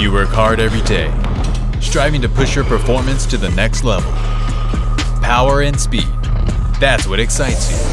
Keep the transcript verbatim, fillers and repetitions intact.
You work hard every day, striving to push your performance to the next level. Power and speed, that's what excites you.